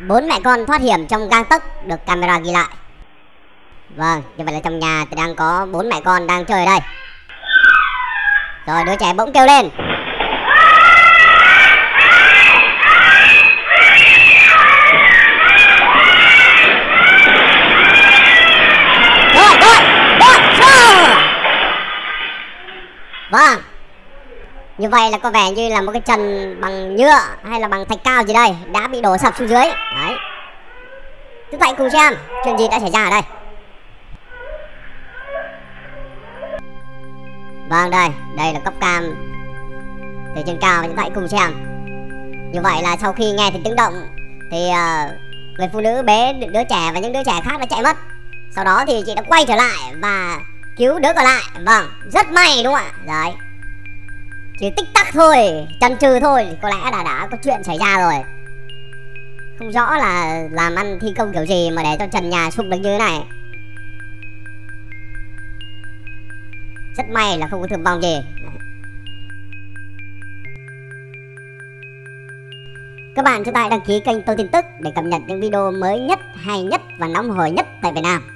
Bốn mẹ con thoát hiểm trong gang tấc được camera ghi lại. Vâng, như vậy là trong nhà thì đang có bốn mẹ con đang chơi ở đây. Rồi đứa trẻ bỗng kêu lên. Vâng, như vậy là có vẻ như là một cái trần bằng nhựa hay là bằng thạch cao gì đây đã bị đổ sập xuống dưới. Đấy, chúng ta cùng xem chuyện gì đã xảy ra ở đây. Vâng, đây là cấp cam từ trên cao, chúng ta cùng xem. Như vậy là sau khi nghe thấy tiếng động thì người phụ nữ bế đứa trẻ và những đứa trẻ khác đã chạy mất. Sau đó thì chị đã quay trở lại và cứu đứa còn lại. Vâng, rất may đúng không ạ? Đấy, chỉ tích tắc thôi, chần chừ thôi, có lẽ là đã có chuyện xảy ra rồi. Không rõ là làm ăn thi công kiểu gì mà để cho trần nhà sụp được như thế này. Rất may là không có thương vong gì. Các bạn chúng ta hãy đăng ký kênh Tô Tin Tức để cập nhật những video mới nhất, hay nhất và nóng hổi nhất tại Việt Nam.